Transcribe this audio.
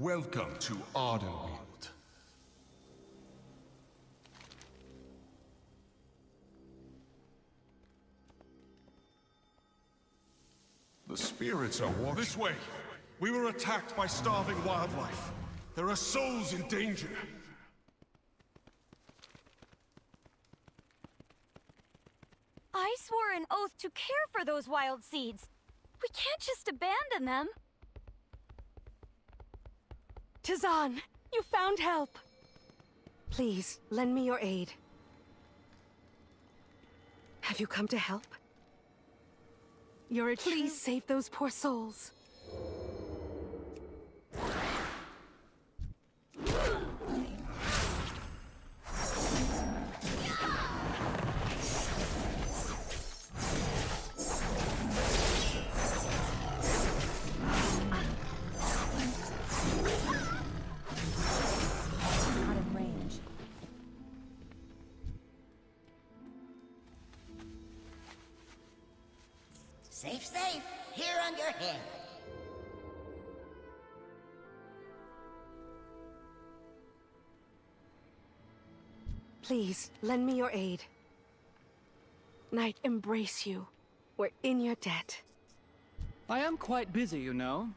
Welcome to Ardenwild. The spirits are watching. This way! We were attacked by starving wildlife. There are souls in danger. I swore an oath to care for those wild seeds. We can't just abandon them. Tazan, you found help. Please, lend me your aid. Have you come to help? You're a true... Please save those poor souls. Safe, safe, here on your head. Please, lend me your aid. Night embrace you. We're in your debt. I am quite busy, you know.